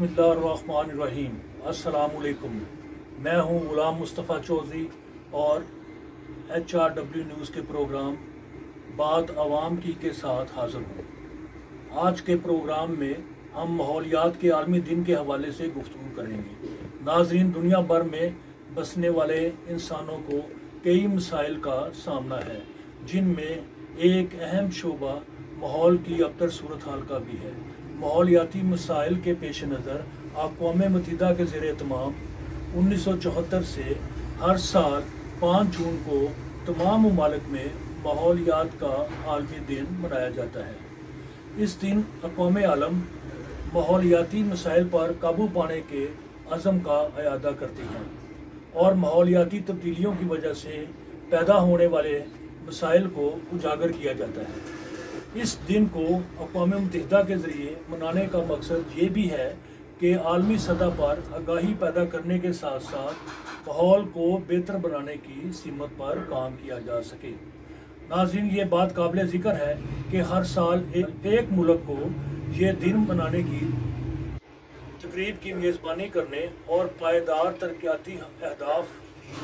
बिस्मिल्लाहिर्रहमानिर्रहीम। अस्सलामुअलैकुम। मैं हूँ ग़ुलाम मुस्तफा चौधरी और HRW न्यूज़ के प्रोग्राम बात अवाम की के साथ हाज़िर हूँ। आज के प्रोग्राम में हम माहौलियात के आलमी दिन के हवाले से गुफ्तगू करेंगे। नाज़रीन, दुनिया भर में बसने वाले इंसानों को कई मसाइल का सामना है, जिनमें एक अहम शोबा माहौल की अबतर सूरत हाल का भी है। माहौलियाती मसाइल के पेश नज़र अक़वामे मुत्तहिदा के ज़ेर एहतमाम 1974 से हर साल 5 जून को तमाम ममालिक में माहौलियात का आलमी दिन मनाया जाता है। इस दिन अक़वामे आलम माहौलियाती मसाइल पर काबू पाने के अज़म का अयादा करती हैं और माहौलियाती तब्दीलियों की वजह से पैदा होने वाले मसाइल को उजागर किया जाता है। इस दिन को अक़वामे मुत्तहिदा के ज़रिए मनाने का मकसद ये भी है कि आलमी सतह पर आगाही पैदा करने के साथ साथ माहौल को बेहतर बनाने की सीमत पर काम किया जा सके। नाज़रीन, ये बात काबिल ज़िक्र है कि हर साल एक मुल्क को ये दिन मनाने की तकरीब की मेज़बानी करने और पायदार तरक्याती अहदाफ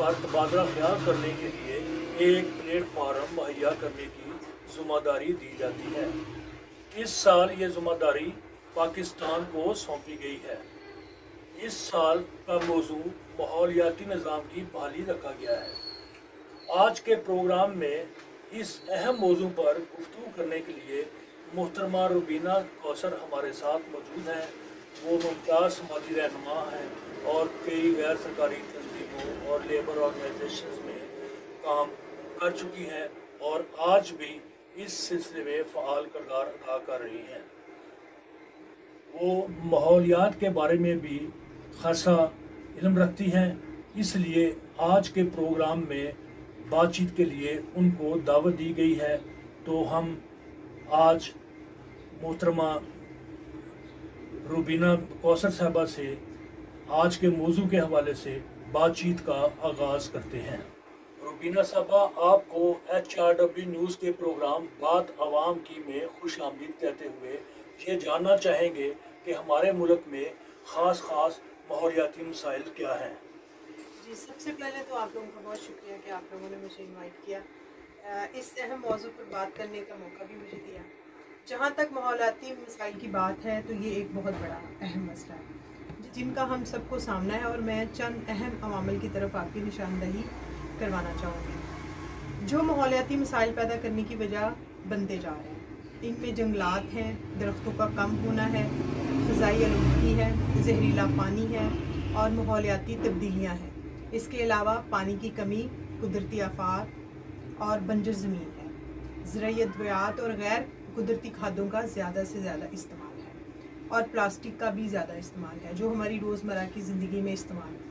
पर तबादला ख्याल करने के लिए एक प्लेटफार्म मुहैया करने की ज़िम्मेदारी दी जाती है। इस साल ये ज़िम्मेदारी पाकिस्तान को सौंपी गई है। इस साल का मौजू माहौलियाती निज़ाम की बहाली रखा गया है। आज के प्रोग्राम में इस अहम मौजू पर गुफ्तगू करने के लिए मोहतरमा रुबीना कौसर हमारे साथ मौजूद हैं। वो मुमताज़ समाजी रहनुमा हैं और कई गैर सरकारी तंजीमों और लेबर ऑर्गेनाइजेशन में काम कर चुकी हैं और आज भी इस सिलसिले में फ़ाल किरदार अदा कर रही हैं। वो माहौलियात के बारे में भी खासा इल्म रखती हैं, इसलिए आज के प्रोग्राम में बातचीत के लिए उनको दावत दी गई है। तो हम आज मोहतरमा रुबीना कौसर साहबा से आज के मौजू के हवाले से बातचीत का आगाज़ करते हैं। रुबीना साहबा, आपको HRW न्यूज़ के प्रोग्राम बात अवाम की में खुश आमदीद कहते हुए ये जानना चाहेंगे कि हमारे मुल्क में ख़ास माहौलियाती मसाइल क्या हैं। जी, सबसे पहले तो आप लोगों का बहुत शुक्रिया कि आप लोगों ने मुझे इन्वाइट किया, इस अहम मौजू पर बात करने का मौका भी मुझे दिया। जहाँ तक माहौलियाती मसाइल की बात है तो ये एक बहुत बड़ा अहम मसला है जिनका हम सबको सामना है और मैं चंद अहम अवामिल की तरफ आपकी निशानदही करवाना चाहूँगी जो माहौलियाती मसाइल पैदा करने की वजह बनते जा रहे हैं। इनमें जंगलात हैं, दरख्तों का कम होना है, फ़िज़ाई आलूदगी है, जहरीला पानी है और माहौलियाती तब्दीलियाँ हैं। इसके अलावा पानी की कमी, कुदरती आफात और बंजर ज़मीन है। ज़राई अद्वियात और गैर कुदरती खादों का ज़्यादा से ज़्यादा इस्तेमाल है और प्लास्टिक का भी ज़्यादा इस्तेमाल है जो हमारी रोज़मर्रा की ज़िंदगी में इस्तेमाल है।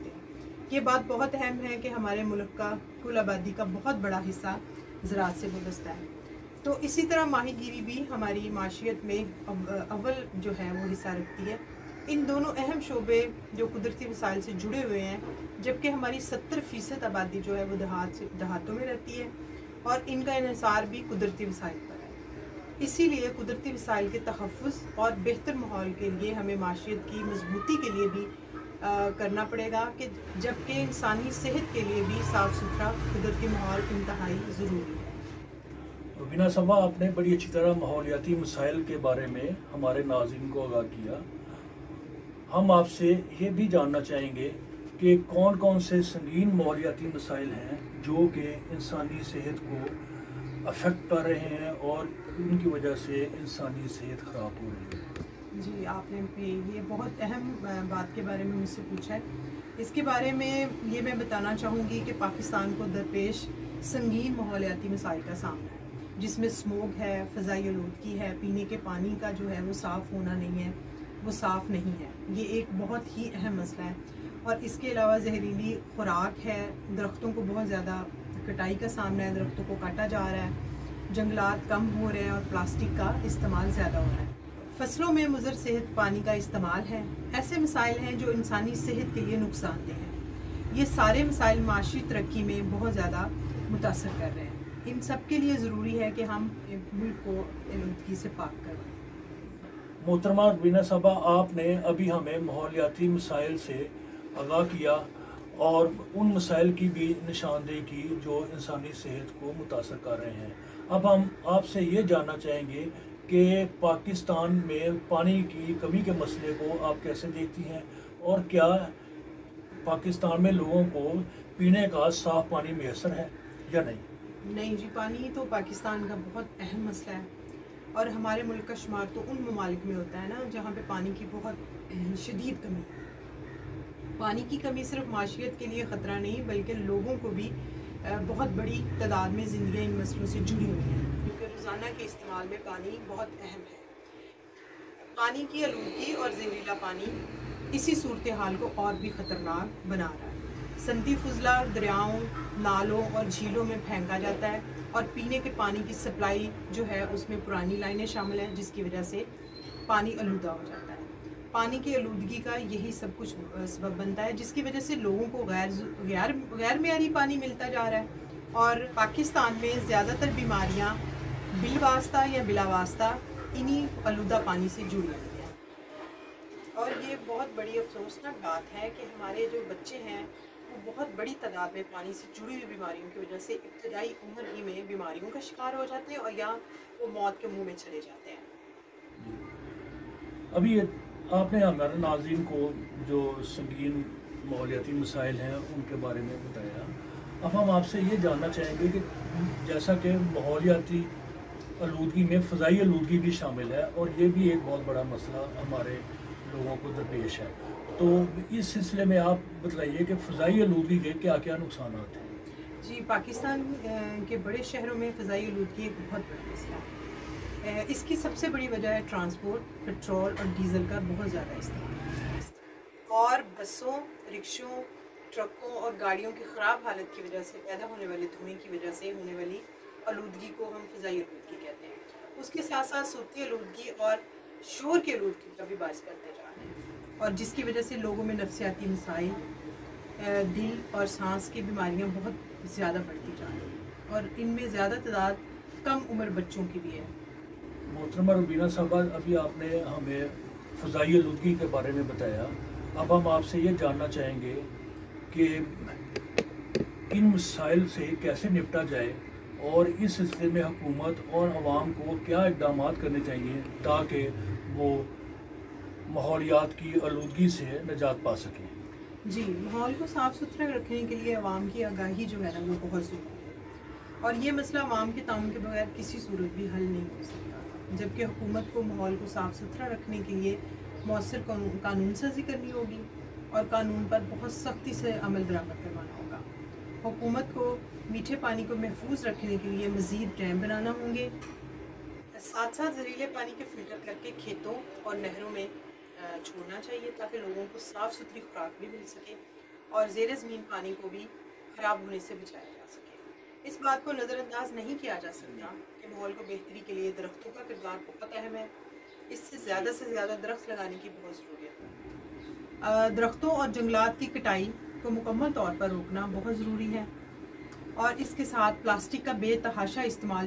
ये बात बहुत अहम है कि हमारे मुल्क का कुल आबादी का बहुत बड़ा हिस्सा ज़राअत से गुज़रता है। तो इसी तरह माहीगीरी भी हमारी माशियत में अव्वल जो है वो हिस्सा रखती है। इन दोनों अहम शोबे जो कुदरती वसाइल से जुड़े हुए हैं, जबकि हमारी 70% आबादी जो है वो देहातों में रहती है और इनका इन्हिसार भी कुदरती वसाइल पर है। इसीलिए कुदरती वसाइल के तहफ़्फ़ुज़ और बेहतर माहौल के लिए हमें माशियत की मजबूती के लिए भी करना पड़ेगा कि जबकि इंसानी सेहत के लिए भी साफ़ सुथरा कुदरती माहौल इंतहाई ज़रूरी है। रुबीना साहबा, आपने बड़ी अच्छी तरह माहौलियाती मसाइल के बारे में हमारे नाज़रीन को आगाह किया। हम आपसे ये भी जानना चाहेंगे कि कौन कौन से संगीन माहौलियाती मसाइल हैं जो कि इंसानी सेहत को अफेक्ट कर रहे हैं और उनकी वजह से इंसानी सेहत ख़राब हो रही है। जी, आपने भी ये बहुत अहम बात के बारे में मुझसे पूछा है। इसके बारे में ये मैं बताना चाहूँगी कि पाकिस्तान को दरपेश संगीन माहौलियाती मसाइल का सामना है जिसमें स्मोग है, फ़िज़ाई आलूदगी है, पीने के पानी का जो है वो साफ़ होना नहीं है, वो साफ़ नहीं है। ये एक बहुत ही अहम मसला है और इसके अलावा जहरीली खुराक है, दरख्तों को बहुत ज़्यादा कटाई का सामना है, दरख्तों को काटा जा रहा है, जंगलात कम हो रहे हैं और प्लास्टिक का इस्तेमाल ज़्यादा हो रहा है। फसलों में मुज़र सेहत पानी का इस्तेमाल है। ऐसे मसाइल हैं जो इंसानी सेहत के लिए नुकसानदेह हैं। ये सारे मसाइल माशी तरक्की में बहुत ज़्यादा मुतासर कर रहे हैं। इन सब के लिए ज़रूरी है कि हम मुल्क को आलूदगी से पाक करवाएं। मोहतरमा रुबीना साहबा, आपने अभी हमें माहौलियाती मसाइल से आगाह किया और उन मसाइल की भी निशानदेही की जो इंसानी सेहत को मुतासर कर रहे हैं। अब हम आपसे ये जानना चाहेंगे कि पाकिस्तान में पानी की कमी के मसले को आप कैसे देखती हैं और क्या पाकिस्तान में लोगों को पीने का साफ़ पानी मैसर है या नहीं? नहीं जी, पानी तो पाकिस्तान का बहुत अहम मसला है और हमारे मुल्क का शुमार तो उन ममालिक में होता है ना जहाँ पे पानी की बहुत शदीद कमी है। पानी की कमी सिर्फ माशियत के लिए ख़तरा नहीं बल्कि लोगों को भी बहुत बड़ी तादाद में ज़िंदगी इन मसलों से जुड़ी हुई है, क्योंकि रोज़ाना के इस्तेमाल में पानी बहुत अहम है। पानी की आलूदगी और जहरीला पानी इसी सूरत हाल को और भी ख़तरनाक बना रहा है। सनती फजला दरियाओं, नालों और झीलों में फेंका जाता है और पीने के पानी की सप्लाई जो है उसमें पुरानी लाइनें शामिल हैं, जिसकी वजह से पानी आलूदा हो जाता है। पानी की आलूदगी का यही सब कुछ सबब बनता है, जिसकी वजह से लोगों को गैर मयारी पानी मिलता जा रहा है और पाकिस्तान में ज़्यादातर बीमारियाँ बिलवास्ता या बिलावास्ता इन्हीं आलूदा पानी से जुड़ी हैं। और ये बहुत बड़ी अफसोसनाक बात है कि हमारे जो बच्चे हैं वो बहुत बड़ी तादाद में पानी से जुड़ी हुई बीमारियों की वजह से इब्तदाई उम्र ही में बीमारियों का शिकार हो जाते हैं और या वो मौत के मुंह में चले जाते हैं। अभी आपने हमारे नाज़रीन को जो संगीन माहौलियाती मसाइल हैं उनके बारे में बताया। अब हम आपसे ये जानना चाहेंगे कि जैसा कि माहौलियाती आलूदगी में फ़ज़ाई आलूदगी भी शामिल है और ये भी एक बहुत बड़ा मसला हमारे लोगों को दरपेश है, तो इस सिलसिले में आप बताइए कि फ़ज़ाई आलूदगी के क्या क्या नुकसान हैं? जी, पाकिस्तान के बड़े शहरों में फ़ज़ाई आलूदगी एक बहुत बड़ा मसला है। इसकी सबसे बड़ी वजह है ट्रांसपोर्ट, पेट्रोल और डीज़ल का बहुत ज़्यादा इस्तेमाल और बसों, रिक्शों, ट्रकों और गाड़ियों की ख़राब हालत की वजह से पैदा होने वाले धुएँ की वजह से होने वाली आलूदगी को हम फ़ज़ाई आलूदगी कहते हैं। उसके साथ साथ सूती आलूदगी और शोर की आलूदगी का भी बायस बनते जा रहे हैं और जिसकी वजह से लोगों में नफसियाती मसाइल, दिल और सांस की बीमारियां बहुत ज़्यादा बढ़ती जा रही हैं और इनमें ज़्यादा तादाद कम उम्र बच्चों की भी है। मोहतरमा रुबीना साहबा, अभी आपने हमें फ़ज़ाई आलूदगी के बारे में बताया। अब हम आपसे ये जानना चाहेंगे कि इन मसाइल से कैसे निपटा जाए और इस सिलसिले में हुकूमत और आवाम को क्या इकदाम करने चाहिए ताकि वो माहौलियात की आलूदगी से निजात पा सकें? जी, माहौल को साफ़ सुथरा रखने के लिए आवाम की आगाही जो है ना वो बहुत ज़रूरी है और ये मसला आवाम के ताउन के बगैर किसी सूरत भी हल नहीं हो सकता, जबकि हुकूमत को माहौल को साफ़ सुथरा रखने के लिए मौसर कानून साजी करनी होगी और कानून पर बहुत सख्ती से अमल दरामद करवाना होगा। हुकूमत को मीठे पानी को महफूज रखने के लिए मज़ीद डैम बनाना होंगे, साथ साथ जहरीले पानी के फ़िल्टर करके खेतों और नहरों में छोड़ना चाहिए ताकि लोगों को साफ़ सुथरी खुराक भी मिल सके और ज़ेर ज़मीन पानी को भी ख़राब होने से बचाया जा सके। इस बात को नज़रअंदाज नहीं किया जा सकता कि माहौल को बेहतरी के लिए दरख्तों का किरदार बहुत अहम है। इससे ज़्यादा से ज़्यादा दरख्त लगाने की बहुत ज़रूरत है। दरख्तों और जंगलात की कटाई को मुकम्मल तौर पर रोकना बहुत ज़रूरी है और इसके साथ प्लास्टिक का बेतहाशा इस्तेमाल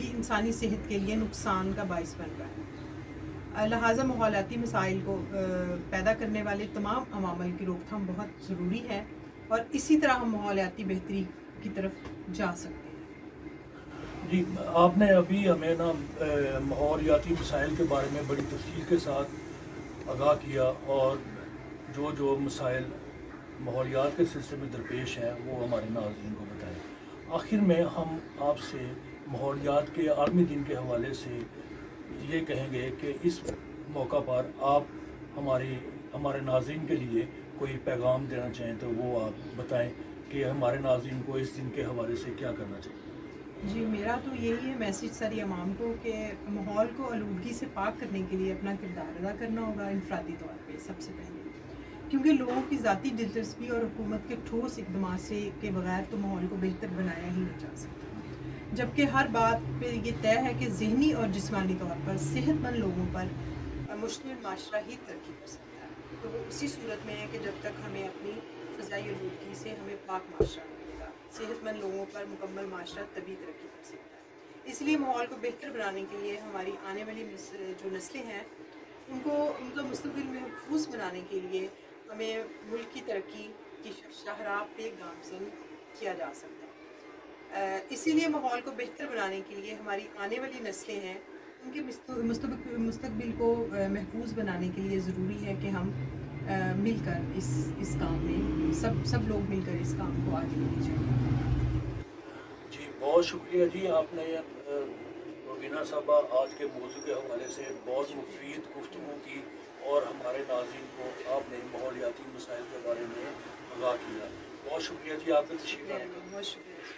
भी इंसानी सेहत के लिए नुकसान का बायस बन रहा है। लिहाजा माहौलियाती मसाइल को पैदा करने वाले तमाम अवामल की रोकथाम बहुत ज़रूरी है और इसी तरह हम माहौलियाती बेहतरी की तरफ जा सकते हैं। जी, आपने अभी हमें ना माहौलियाती मसाइल के बारे में बड़ी तफसील के साथ आगाह किया और जो जो मसाइल माहौलियात के सिलसिले में दरपेश हैं वो हमारे नाज़रीन को बताएं। आखिर में हम आपसे माहौलियात के आलमी दिन के हवाले से ये कहेंगे कि इस मौका पर आप हमारे नाज़रीन के लिए कोई पैगाम देना चाहें तो वो आप बताएं कि हमारे नाज़रीन को इस दिन के हवाले से क्या करना चाहिए। जी, मेरा तो यही है मैसेज सारी अवाम को कि माहौल को आलूदगी से पाक करने के लिए अपना किरदार अदा करना होगा इनफरादी तौर पर सबसे पहले, क्योंकि लोगों की ज़ाती दिलचस्पी और हुकूमत के ठोस इक़दाम से के बगैर तो माहौल को बेहतर बनाया ही नहीं जा सकता, जबकि हर बात पे ये तय है कि ज़हनी और जिस्मानी तौर पर सेहतमंद लोगों पर मुश्तमिल माशरा ही तरक्की कर सकता है। तो वो उसी सूरत में है कि जब तक हमें अपनी फ़ज़ाई आलूदगी से हमें पाक माशरा मिलेगा, सेहतमंद लोगों पर मुकम्मल माशरा तभी तरक्की कर सकता है। इसलिए माहौल को बेहतर बनाने के लिए हमारी आने वाली जो नस्लें हैं उनको उनका मुस्तक़बिल महफूज बनाने के लिए हमें मुल्क की तरक्की की शाहराह पे गामज़न किया जा सकता है। इसीलिए माहौल को बेहतर बनाने के लिए हमारी आने वाली नस्लें हैं, उनके मुस्तक़बिल को महफूज बनाने के लिए ज़रूरी है कि हम मिलकर इस काम में सब लोग मिलकर इस काम को आगे लेके जाएं। जी बहुत शुक्रिया जी, आपने रुबीना साहबा आज के मौजू के हवाले से बहुत मुफीद गुफ्तगू की और हमारे नाज़रीन को आपने माहौलियाती मसाइल के बारे में आगाह किया। बहुत शुक्रिया जी आपका तशरीफ। बहुत शुक्रिया।